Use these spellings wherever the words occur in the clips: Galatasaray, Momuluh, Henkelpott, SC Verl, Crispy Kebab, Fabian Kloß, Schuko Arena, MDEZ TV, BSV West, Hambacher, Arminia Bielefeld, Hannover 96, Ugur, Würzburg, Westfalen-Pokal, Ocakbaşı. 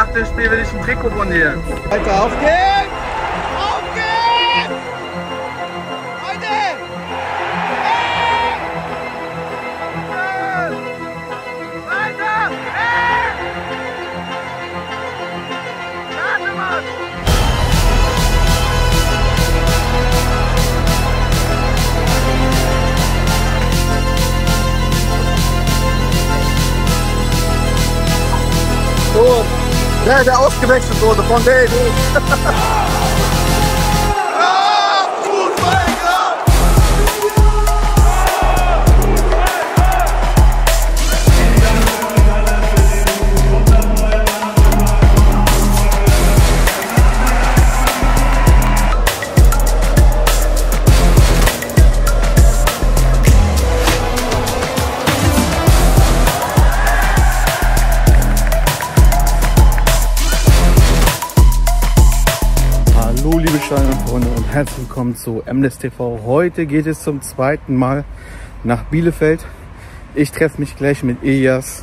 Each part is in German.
Nach dem Spiel will ich ein Trikot von dir. Alter, auf geht's! Auf geht's! Leute! Hey! Weiter! Hey! Warte mal! Gut. Ja, der ausgewechselt wurde von Dave. Herzlich willkommen zu MDEZ TV. Heute geht es zum zweiten Mal nach Bielefeld. Ich treffe mich gleich mit Elias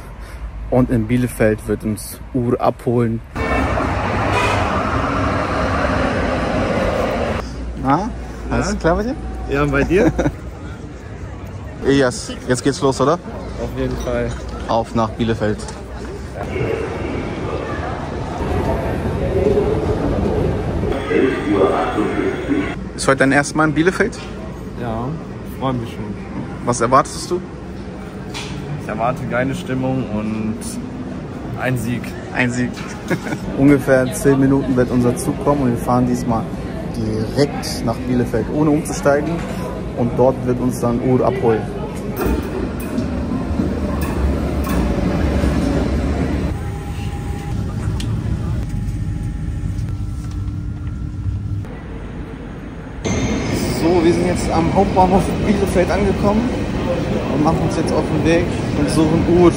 und in Bielefeld wird uns Ugur abholen. Na, alles klar bei dir? Ja, und bei dir? Elias, jetzt geht's los, oder? Auf jeden Fall. Auf nach Bielefeld. Ja. Ist heute dein erstes Mal in Bielefeld? Ja, freue mich schon. Was erwartest du? Ich erwarte geile Stimmung und einen Sieg. Ein Sieg. Ungefähr 10 Minuten wird unser Zug kommen und wir fahren diesmal direkt nach Bielefeld, ohne umzusteigen. Und dort wird uns dann Ugur abholen. Wir sind jetzt am Hauptbahnhof Bielefeld angekommen und machen uns jetzt auf den Weg und suchen Ugur.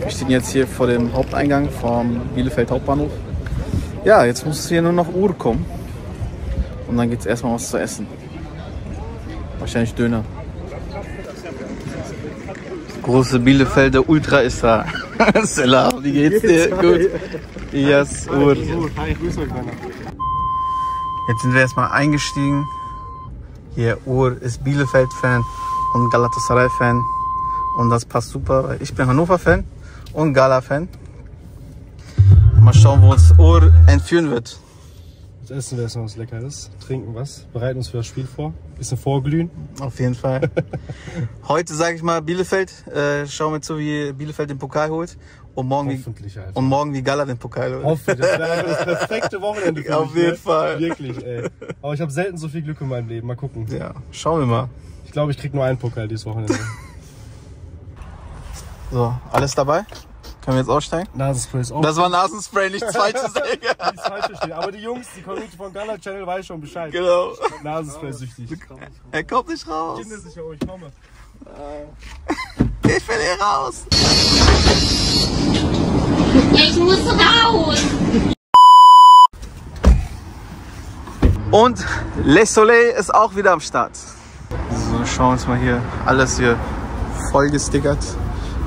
Wir stehen jetzt hier vor dem Haupteingang vom Bielefeld Hauptbahnhof. Ja, jetzt muss hier nur noch Ugur kommen und dann gibt es erstmal was zu essen. Wahrscheinlich Döner. Große Bielefelder Ultra ist da. Selam, wie geht's dir? Gut. Yes, Ugur. Jetzt sind wir erstmal eingestiegen. Hier, Ugur ist Bielefeld-Fan und Galatasaray-Fan. Und das passt super, weil ich bin Hannover-Fan und Gala-Fan. Mal schauen, wo uns Ugur entführen wird. Jetzt essen wir erstmal was Leckeres, trinken was, bereiten uns für das Spiel vor, bisschen vorglühen. Auf jeden Fall. Heute sage ich mal Bielefeld, schauen wir zu, wie Bielefeld den Pokal holt und morgen, wie Gala den Pokal holt. Hoffentlich, das wäre das perfekte Wochenende für mich. Auf jeden Fall. Wirklich, ey. Aber ich habe selten so viel Glück in meinem Leben, mal gucken. Ja, schauen wir mal. Ich glaube, ich krieg nur einen Pokal dieses Wochenende. So, alles dabei? Können wir jetzt aussteigen? Nasenspray ist auch. Das war Nasenspray, nichts Falsches. Aber die Jungs, die Community von Gala Channel weiß schon Bescheid. Genau. Nasenspray süchtig. Er kommt nicht raus. Ich bin sicher, ich komme. Ich will hier raus. Ich muss raus. Und Le Soleil ist auch wieder am Start. So, schauen wir uns mal hier. Alles hier voll gestickert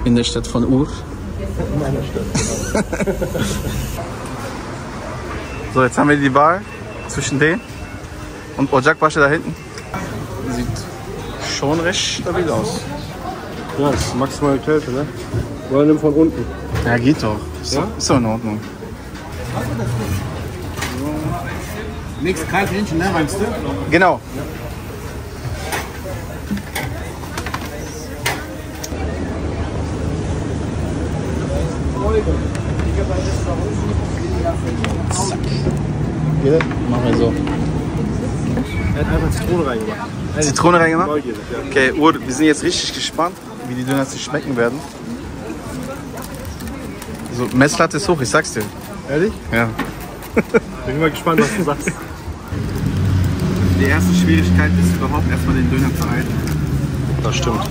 in der Stadt von Ugur. In meiner Stadt. So, jetzt haben wir die Wahl zwischen den und Ocakbaşı da hinten. Sieht schon recht stabil aus. Ja, das ist maximale Kälte, ne? Oder nimm von unten. Ja, geht doch. Ist doch in Ordnung. So. Nichts kalt Hähnchen, ne? Meinst du? Genau. Ja. Zack. Geht? Machen wir so. Er hat einfach Zitrone reingemacht. Zitrone reingemacht? Okay, Ugur, wir sind jetzt richtig gespannt, wie die Döner sich schmecken werden. So, Messlatte ist hoch, ich sag's dir. Ehrlich? Ja. Bin mal gespannt, was du sagst. Die erste Schwierigkeit ist überhaupt erstmal den Döner zu halten. Das stimmt.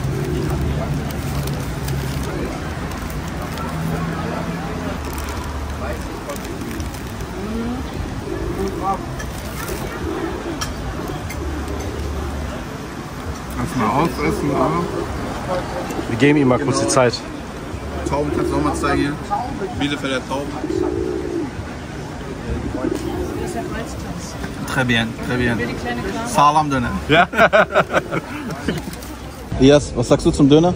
Mal aufessen, aber Wir geben ihm mal kurz die Zeit. Tauben kannst du auch mal zeigen hier. Bielefelder Tauben. Très bien, très bien. Salam Döner. Ja. Elias, was sagst du zum Döner?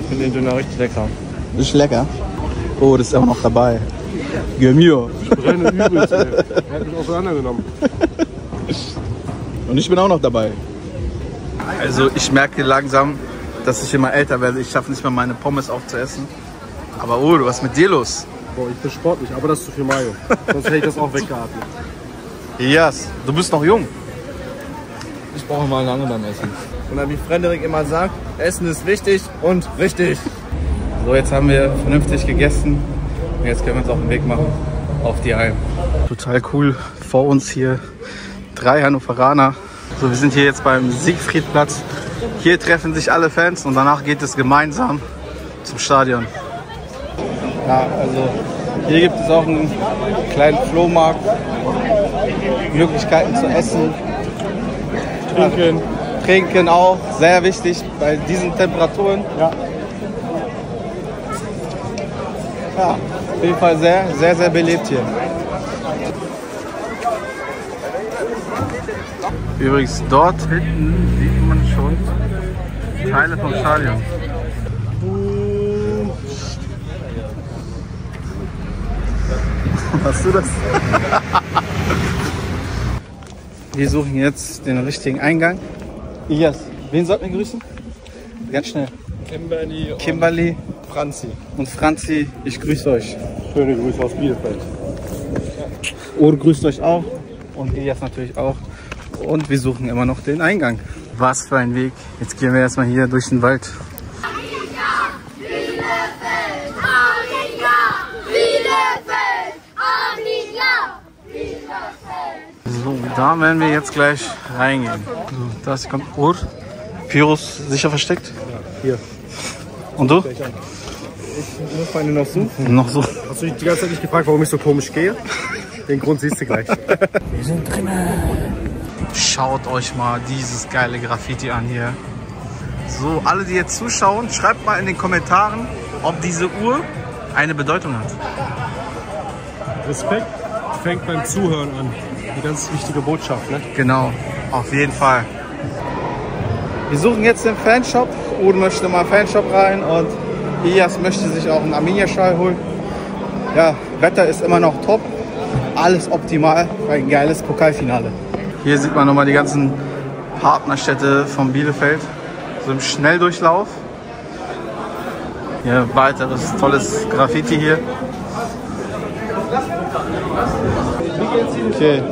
Ich finde den Döner richtig lecker. Ist lecker? Oh, das ist auch noch dabei. Gemüse. Ich brenne übelst, ey. Er hat mich auseinandergenommen. Und ich bin auch noch dabei. Also ich merke langsam, dass ich immer älter werde. Ich schaffe nicht mehr meine Pommes aufzuessen. Aber oh, was ist mit dir los? Boah, ich bin sportlich, aber das ist zu viel Mayo. Sonst hätte ich das auch weggeatmet. Yes, du bist noch jung. Ich brauche mal lange beim Essen. Und dann, wie Frederik immer sagt, Essen ist wichtig und richtig. So, jetzt haben wir vernünftig gegessen. Und jetzt können wir uns auf den Weg machen auf die Alm. Total cool. Vor uns hier 3 Hannoveraner. So, wir sind hier jetzt beim Siegfriedplatz. Hier treffen sich alle Fans und danach geht es gemeinsam zum Stadion. Ja, also hier gibt es auch einen kleinen Flohmarkt, Möglichkeiten zu essen, trinken, trinken auch, sehr wichtig bei diesen Temperaturen. Ja. Ja, auf jeden Fall sehr belebt hier. Übrigens, dort hinten sieht man schon Teile vom Stadion. Hast du das? Wir suchen jetzt den richtigen Eingang. Elias, wen sollten wir grüßen? Ganz schnell. Kimberly und Franzi. Und Franzi, ich grüße euch. Schöne Grüße aus Bielefeld. Ugur grüßt euch auch. Und Elias natürlich auch. Und wir suchen immer noch den Eingang. Was für ein Weg. Jetzt gehen wir erstmal hier durch den Wald. So, da werden wir jetzt gleich reingehen. So, das kommt Ugur. Pyrus sicher versteckt? Ja, hier. Und du? Ich muss meine noch suchen. Noch so. Hast du dich die ganze Zeit nicht gefragt, warum ich so komisch gehe? Den Grund siehst du gleich. Wir sind drinnen. Schaut euch mal dieses geile Graffiti an hier. So, alle die jetzt zuschauen, schreibt mal in den Kommentaren, ob diese Uhr eine Bedeutung hat. Respekt fängt beim Zuhören an. Eine ganz wichtige Botschaft, ne? Genau, auf jeden Fall. Wir suchen jetzt den Fanshop. Udo möchte mal Fanshop rein und Elias möchte sich auch einen Arminia-Schal holen. Ja, Wetter ist immer noch top. Alles optimal für ein geiles Pokalfinale. Hier sieht man nochmal die ganzen Partnerstädte von Bielefeld, so im Schnelldurchlauf. Hier weiteres tolles Graffiti hier. Okay.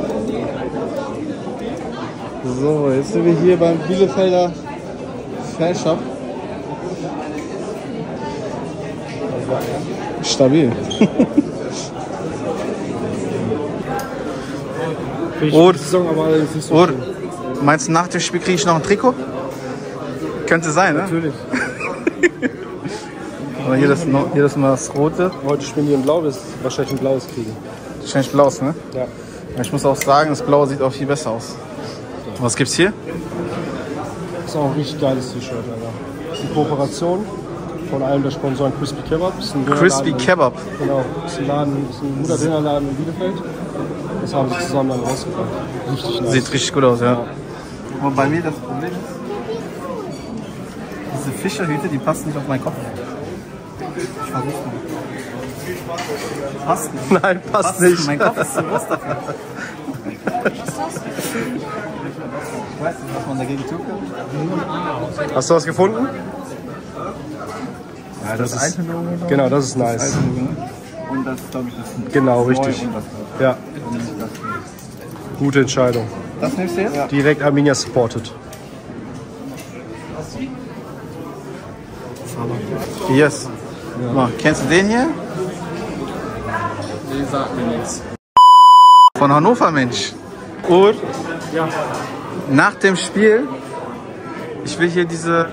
So, jetzt sind wir hier beim Bielefelder Fanshop. Stabil. Oder meinst du, nach dem Spiel kriege ich noch ein Trikot? Könnte sein, ne? Natürlich. Aber hier das mal das Rote. Heute spielen wir in Blau, wirst du wahrscheinlich ein blaues kriegen. Wahrscheinlich blaues, ne? Ja. Ich muss auch sagen, das Blaue sieht auch viel besser aus. Und was gibt's hier? Das ist auch ein richtig geiles T-Shirt, Alter. Das ist eine Kooperation von einem der Sponsoren Crispy Kebab. Crispy Kebab? Genau. Das ist ein Laden, das ist ein guter Dönerladen in Bielefeld. Das haben sie zusammen dann rausgebracht. Richtig nice. Sieht richtig gut aus, ja. Aber bei mir das Problem ist, diese Fischerhüte, die passt nicht auf meinen Kopf. Ich versuch's mal. Passt nicht? Nein, passt nicht. Mein Kopf ist zu groß dafür. Ich weiß nicht, was man dagegen tun kann. Hast du was gefunden? Ja, das ist genau, das ist nice. Und das ist, glaube ich, das. Genau, richtig. Ja. Gute Entscheidung. Das nimmst du jetzt? Ja. Direkt Arminia supported. Yes. Ja. Mal, kennst du den hier? Nee, sagt mir nichts. Von Hannover, Mensch. Und ja. Nach dem Spiel, ich will hier diese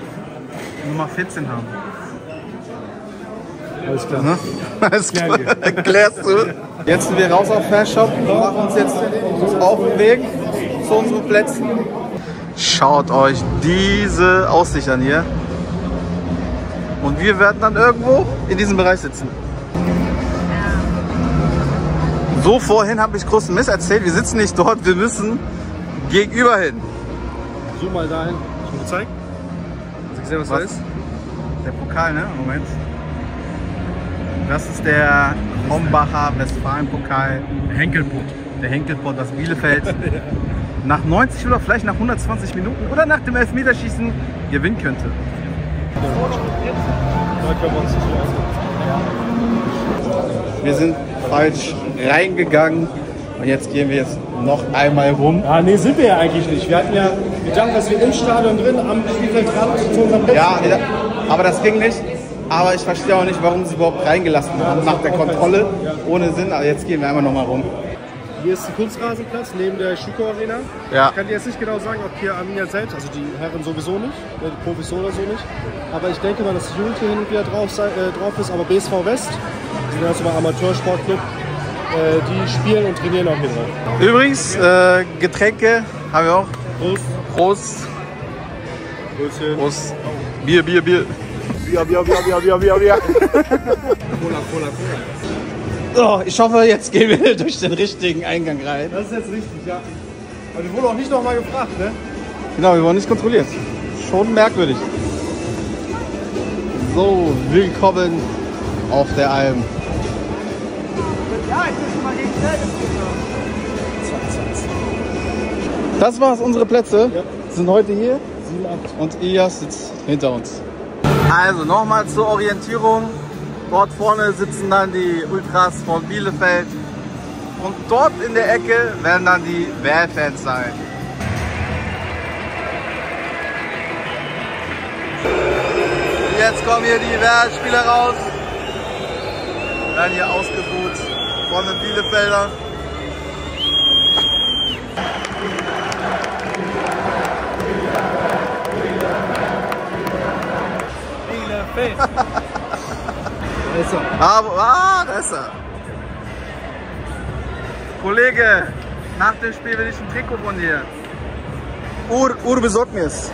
Nummer 14 haben. Alles klar. Ne? Alles klar. Erklärst du? Jetzt sind wir raus auf Fanshop und machen uns jetzt auf den Weg zu unseren Plätzen. Schaut euch diese Aussicht an hier. Und wir werden dann irgendwo in diesem Bereich sitzen. So, vorhin habe ich großen Mist erzählt. Wir sitzen nicht dort, wir müssen gegenüber hin. Zoom mal dahin. Hast du mir gezeigt? Hast du gesehen, was das ist? Der Pokal, ne? Moment. Das ist der Hambacher Westfalen-Pokal. Henkelpott. Der Henkelpott aus Bielefeld. Ja. Nach 90 oder vielleicht nach 120 Minuten oder nach dem Elfmeterschießen gewinnen könnte. Wir sind falsch reingegangen und jetzt gehen wir jetzt noch einmal rum. Ah, nee, sind wir ja eigentlich nicht. Wir hatten ja gedacht, dass wir im Stadion drin am Spielfeldrand zu unserem Platz. Ja, aber das ging nicht. Aber ich verstehe auch nicht, warum sie überhaupt reingelassen haben nach der Kontrolle. Ohne Sinn, aber jetzt gehen wir einmal nochmal rum. Hier ist ein Kunstrasenplatz neben der Schuko Arena. Ja. Ich kann dir jetzt nicht genau sagen, ob hier Arminia selbst, also die Herren sowieso nicht, die Profis so oder so nicht. Aber ich denke mal, dass die Jugend hier hin und wieder drauf ist. Aber BSV West, die sind also mal Amateursportclub, die spielen und trainieren auch hier drauf. Übrigens, Getränke haben wir auch. Prost. Prost. Prost. Prost. Bier, Bier, Bier. Bier, Bier, Bier, Bier, Bier, Bier, Bier. Cola, Cola, Cola. So, ich hoffe, jetzt gehen wir durch den richtigen Eingang rein. Das ist jetzt richtig, ja. Aber wir wurden auch nicht nochmal gefragt, ne? Genau, wir wurden nicht kontrolliert. Schon merkwürdig. So, willkommen auf der Alm. Ja, ich will schon mal gegen Zeltes. Das war's, unsere Plätze sind heute hier. 7, 8. Und Ilias sitzt hinter uns. Also, nochmal zur Orientierung. Dort vorne sitzen dann die Ultras von Bielefeld und dort in der Ecke werden dann die Verl-Fans sein. Jetzt kommen hier die Verl-Spieler raus, werden hier ausgebuht von den Bielefeldern. Bielefeld! Da ist er. Da ist er. Kollege, nach dem Spiel will ich ein Trikot von dir. Ur besorgt mir es.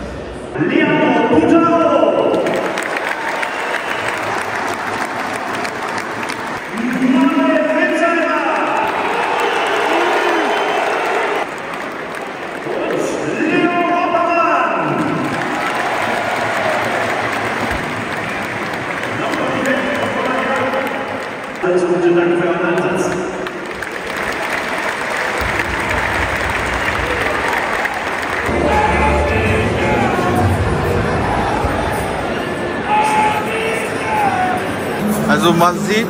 Also man sieht,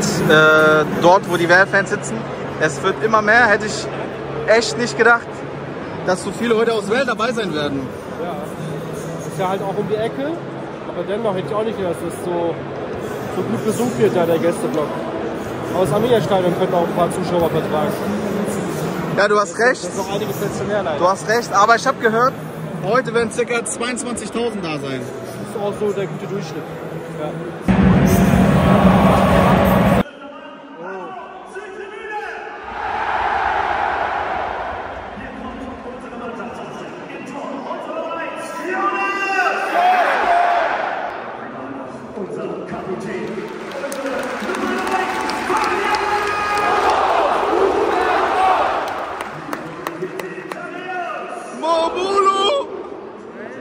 dort wo die Verl-Fans sitzen, es wird immer mehr. Hätte ich echt nicht gedacht, dass so viele heute aus Verl dabei sein werden. Ja, das ist ja halt auch um die Ecke, aber dennoch hätte ich auch nicht gedacht, dass es so gut besucht wird, da der Gästeblock. Aus Arminia-Stadion könnten auch ein paar Zuschauer vertragen. Ja, du hast recht. Das ist noch einiges stationär leider. Du hast recht, aber ich habe gehört, heute werden ca. 22.000 da sein. Das ist auch so der gute Durchschnitt. Ja. Momuluh!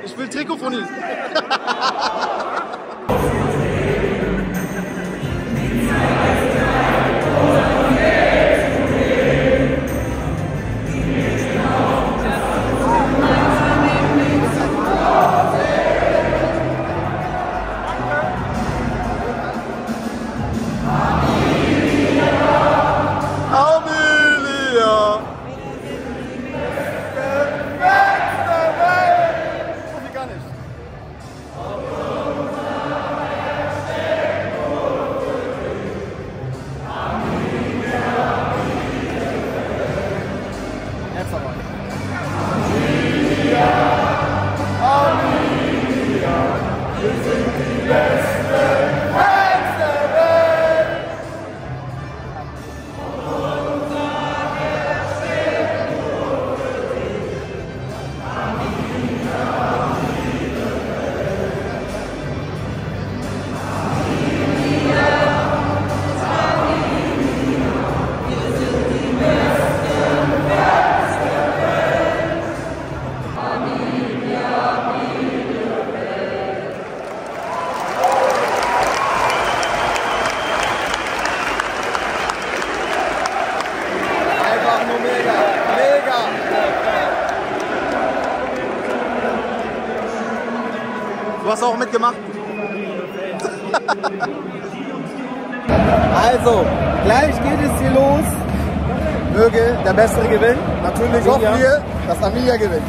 Ich will Trikot von ihm. hast du auch mitgemacht? Also, gleich geht es hier los. Möge der Bessere gewinnen. Natürlich hoffen wir, dass Arminia gewinnt.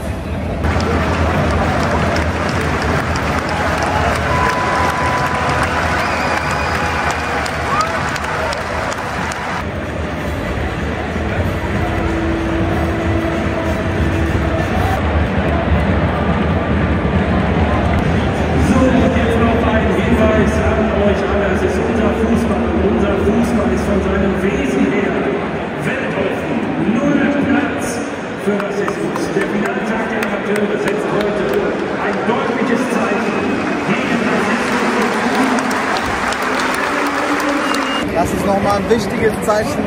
Das ist nochmal ein wichtiges Zeichen,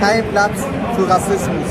kein Platz für Rassismus.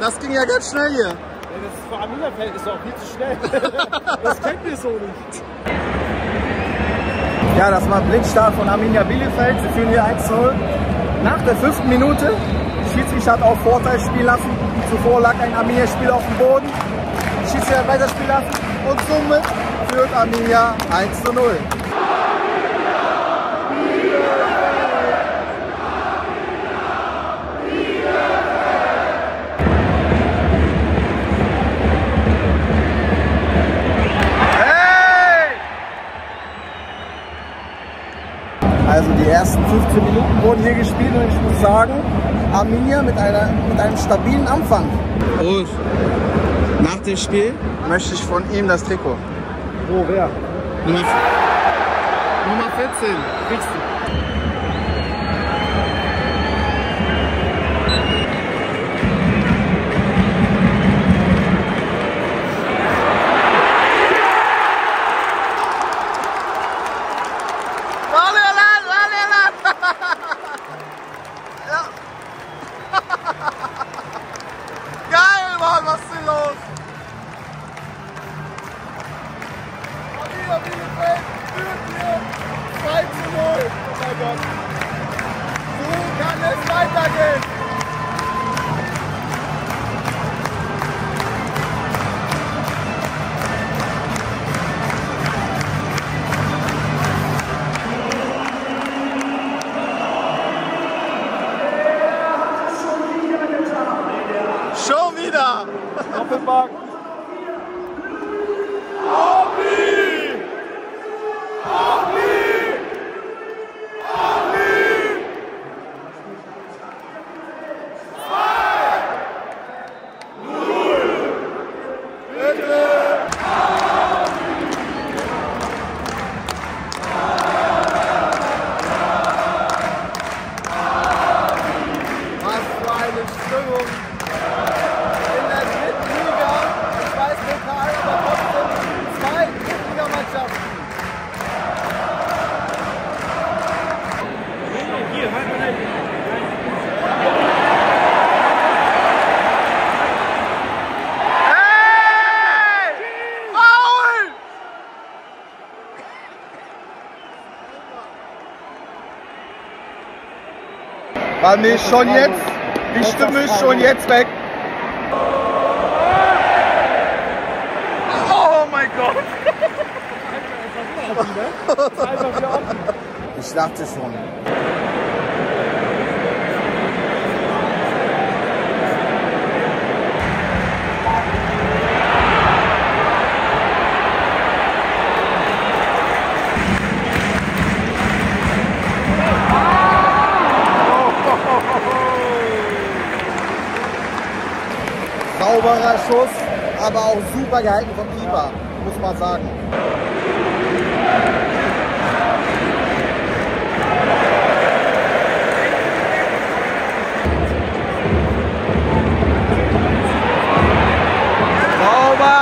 Das ging ja ganz schnell hier. Ja, das ist für Arminia Bielefeld ist doch viel zu schnell. Das kennt wir so nicht. Ja, das war blitzstark von Arminia Bielefeld. Sie führen hier 1:0. Nach der 5. Minute, Schiedsrichter hat auch Vorteil spielen lassen. Zuvor lag ein Arminia-Spieler auf dem Boden. Schiedsrichter hat weiter spielen lassen und somit führt Arminia 1:0. Also die ersten 15 Minuten wurden hier gespielt und ich muss sagen, Arminia mit einem stabilen Anfang. Und nach dem Spiel möchte ich von ihm das Trikot. Oh, wer? Nummer 14, kriegst du. Weil mir schon jetzt, die Stimme ist schon jetzt weg. Oh! das wieder. Ist einfach wieder offen. Ich dachte schon. Sauberer Schuss, aber auch super gehalten vom Keeper, muss man sagen. Sauber!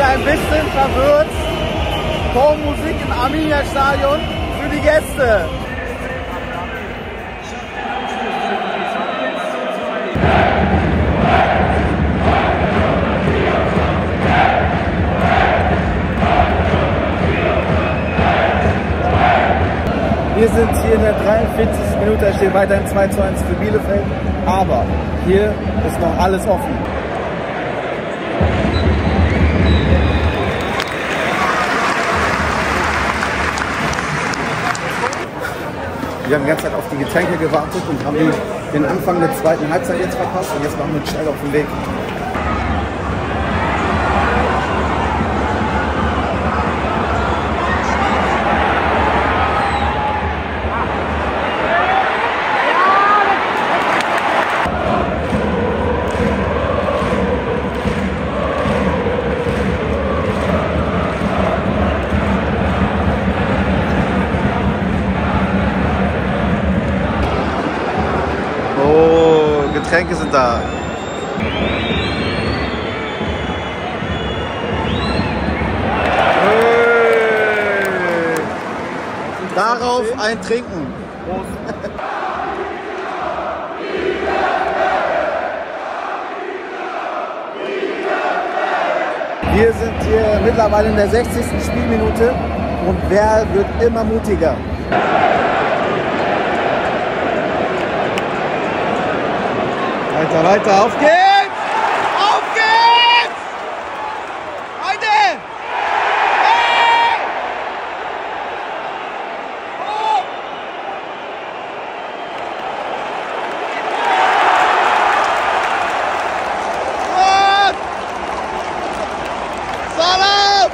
Ein bisschen verwirrt. Kaum Musik im Arminia Stadion für die Gäste. Wir sind hier in der 43. Minute, da steht weiterhin 2:1 für Bielefeld, aber hier ist noch alles offen. Wir haben die ganze Zeit auf die Getränke gewartet und haben den Anfang der zweiten Halbzeit jetzt verpasst und jetzt machen wir schnell auf den Weg. Getränke sind da. Hey. Darauf ein Trinken. Prost. Wir sind hier mittlerweile in der 60. Spielminute und wer wird immer mutiger? Weiter, weiter, auf geht's! Auf geht's! Heute! Hey! Oh! Salat! Salat!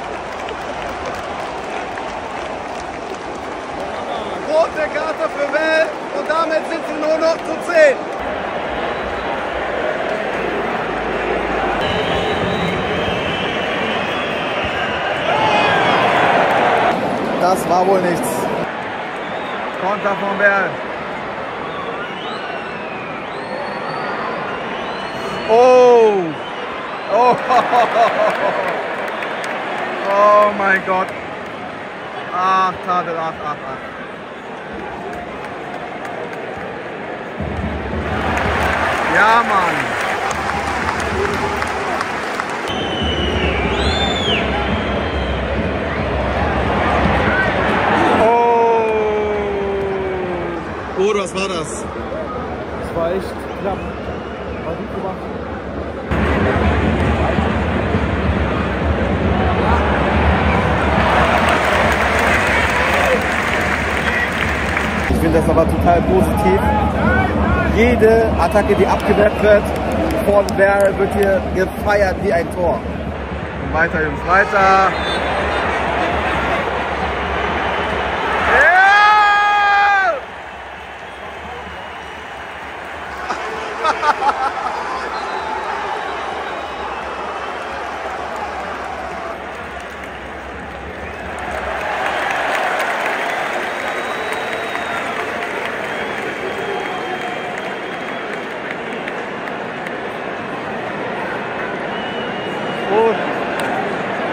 Rote Karte für Verl und damit sind sie nur noch zu 10. Das war wohl nichts. Konter von Verl. Oh! Oh! Oh mein Gott! Ach, Tadel, ach, ach, ach. Ja, Mann! Oder was war das? Das war echt knapp. War gut gemacht. Ich finde das aber total positiv. Jede Attacke, die abgewehrt wird, von Verl wird hier gefeiert wie ein Tor. Und weiter, Jungs, weiter.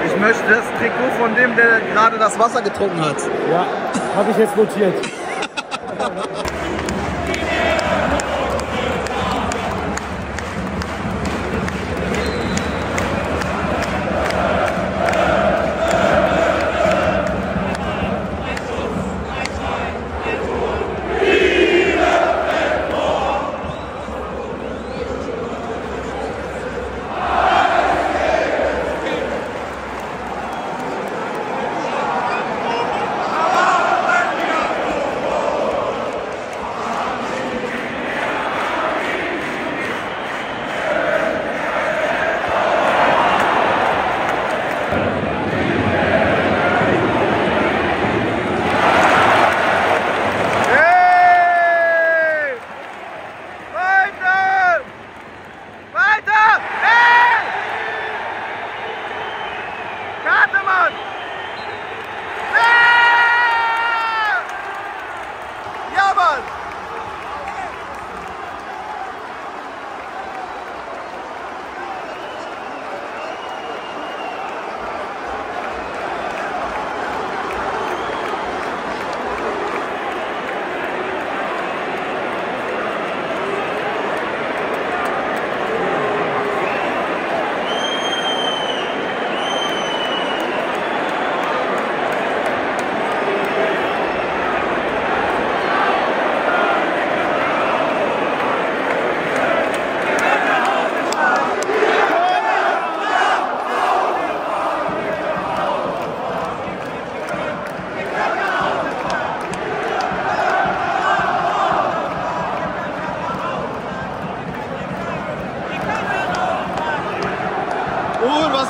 Ich ist das Trikot von dem, der gerade das Wasser getrunken hat. Ja, habe ich jetzt notiert.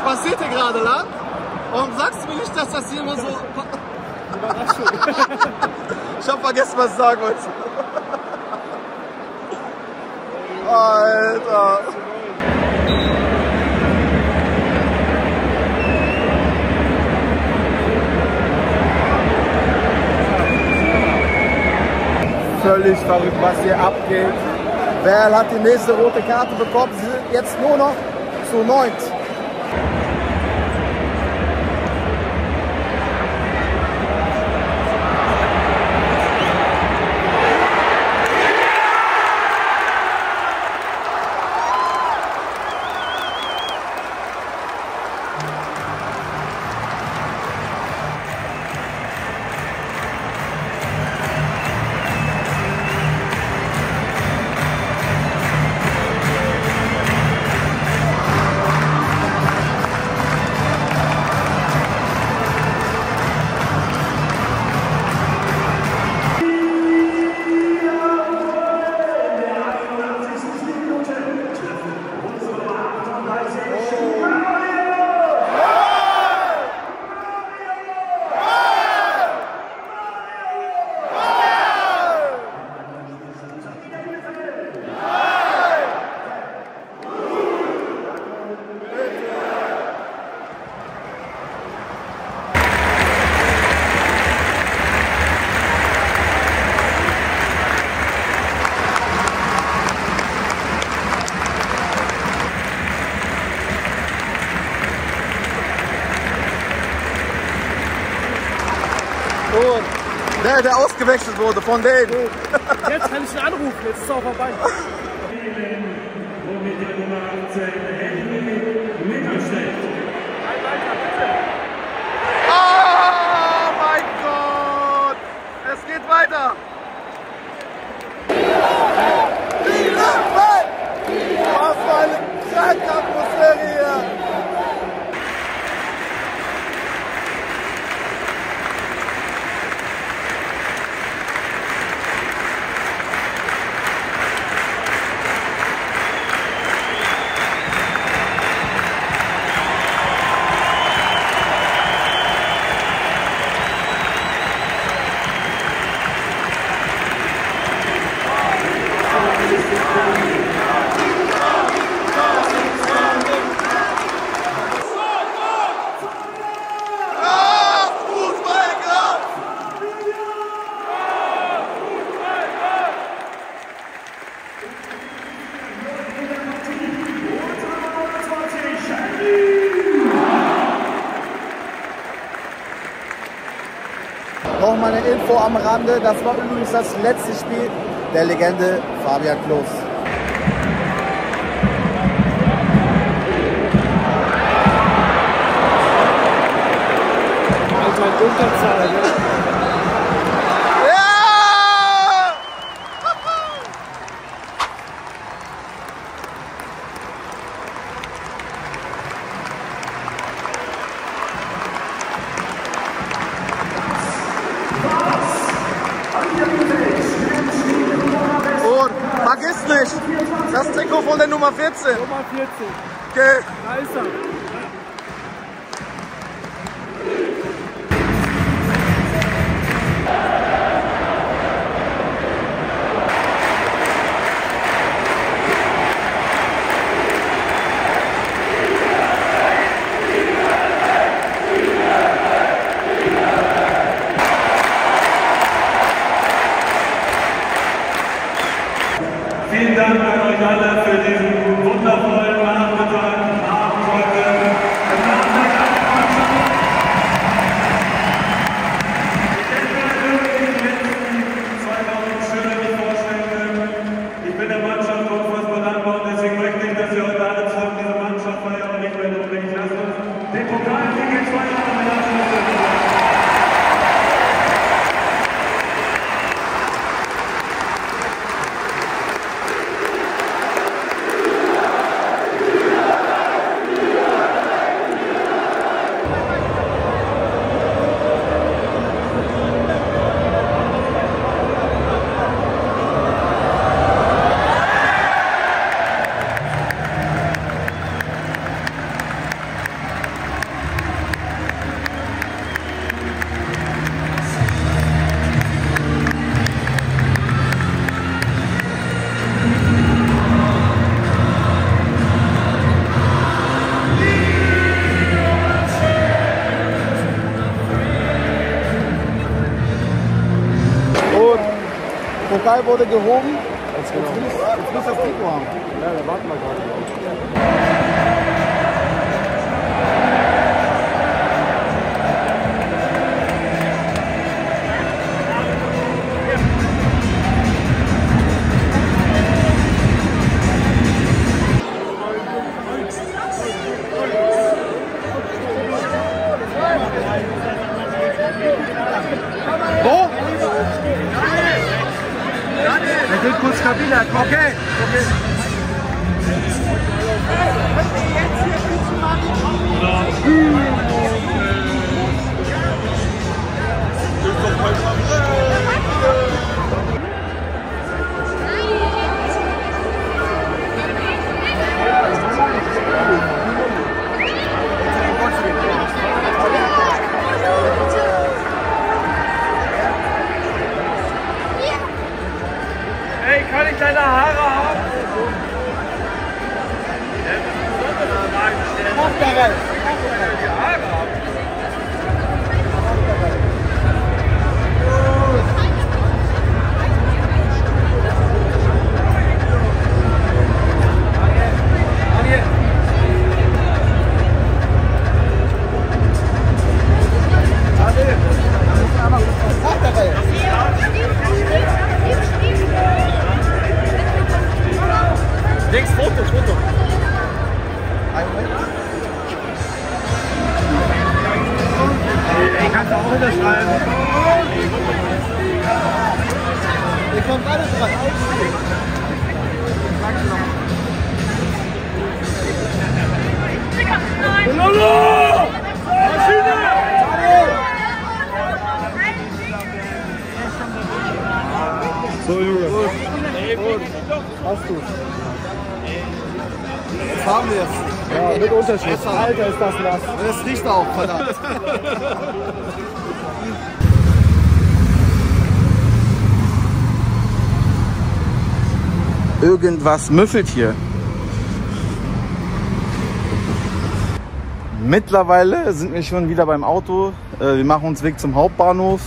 Passiert hier gerade lang? Warum sagst du mir nicht, dass das hier immer so... Überraschung. Ich hab vergessen, was ich sagen wollte. Alter. Völlig verrückt, was hier abgeht. Verl hat die nächste rote Karte bekommen. Sie sind jetzt nur noch zu 9. Der ausgewechselt wurde von denen. Jetzt kann ich ihn anrufen, jetzt ist es auch vorbei. Oh mein Gott! Es geht weiter! Was für eine kranke Atmosphäre hier! noch mal eine Info am Rande. Das war übrigens das letzte Spiel der Legende Fabian Kloß. Alter, Unterzahl, ja. Das Trikot von der Nummer 14. Nummer 14. Okay. Da ist er. Vielen Dank an euch alle für diesen wundervollen Nachmittag, Abend heute. Ich denke, dass ich die letzten 2000 Schüler nicht vorstellen können. Ich bin der Mannschaft unfassbar dankbar und deswegen möchte ich, dass wir heute alle zusammen diese Mannschaft feiern und nicht mehr nur wirklich lassen. Den Pokal kriegen wir heute. Pokal wurde gehoben. Jetzt muss das Trikot haben. Ja, da warten wir gerade drauf. Er wird kurz Kabine, okay. Deine Haare haben. Links, Foto. Ich kann es auch unterschreiben. Hier kommt alles dran. Ich frage noch. So, Junge. Gut. Hast du. Jetzt haben wir es. Ja, mit Unterschied. Alter, ist das nass. Das riecht auch, verdammt. Irgendwas müffelt hier. Mittlerweile sind wir schon wieder beim Auto. Wir machen uns Weg zum Hauptbahnhof.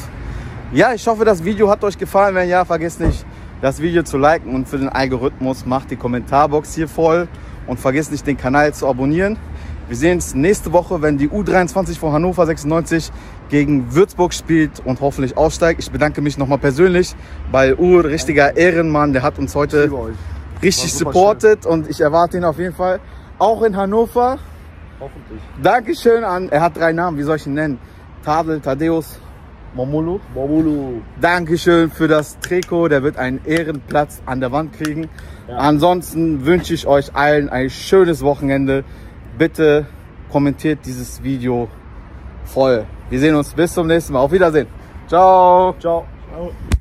Ja, ich hoffe, das Video hat euch gefallen. Wenn ja, vergesst nicht, das Video zu liken. Und für den Algorithmus macht die Kommentarbox hier voll. Und vergesst nicht, den Kanal zu abonnieren. Wir sehen uns nächste Woche, wenn die U23 von Hannover 96 gegen Würzburg spielt und hoffentlich aufsteigt. Ich bedanke mich nochmal persönlich bei Ugur, richtiger Ehrenmann. Der hat uns heute richtig supportet und ich erwarte ihn auf jeden Fall auch in Hannover. Hoffentlich. Dankeschön an, er hat drei Namen, wie soll ich ihn nennen? Tadel, Tadeus, Momuluh. Momuluh. Dankeschön für das Trikot, der wird einen Ehrenplatz an der Wand kriegen. Ja. Ansonsten wünsche ich euch allen ein schönes Wochenende. Bitte kommentiert dieses Video voll. Wir sehen uns bis zum nächsten Mal. Auf Wiedersehen. Ciao. Ciao. Ciao.